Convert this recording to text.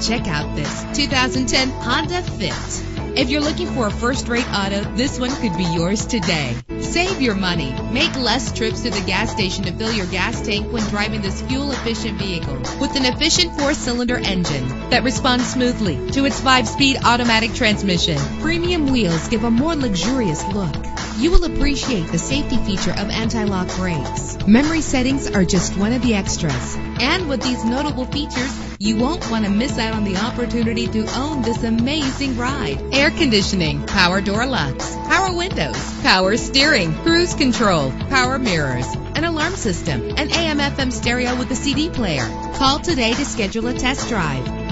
check out this 2010 Honda Fit. If you're looking for a first-rate auto, this one could be yours today. Save your money. Make less trips to the gas station to fill your gas tank when driving this fuel-efficient vehicle. With an efficient four-cylinder engine that responds smoothly to its 5-speed automatic transmission, premium wheels give a more luxurious look. You will appreciate the safety feature of anti-lock brakes. Memory settings are just one of the extras. And with these notable features, you won't want to miss out on the opportunity to own this amazing ride. Air conditioning, power door locks, power windows, power steering, cruise control, power mirrors, an alarm system, an AM/FM stereo with a CD player. Call today to schedule a test drive.